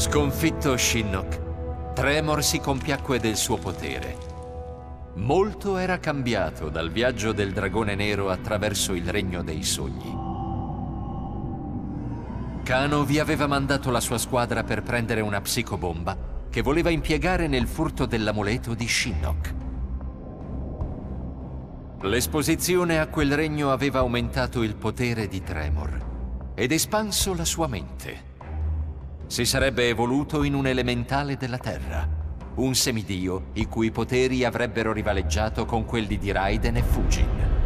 Sconfitto Shinnok, Tremor si compiacque del suo potere. Molto era cambiato dal viaggio del Dragone Nero attraverso il Regno dei Sogni. Kano vi aveva mandato la sua squadra per prendere una psicobomba che voleva impiegare nel furto dell'amuleto di Shinnok. L'esposizione a quel regno aveva aumentato il potere di Tremor ed espanso la sua mente. Si sarebbe evoluto in un elementale della Terra, un semidio i cui poteri avrebbero rivaleggiato con quelli di Raiden e Fujin.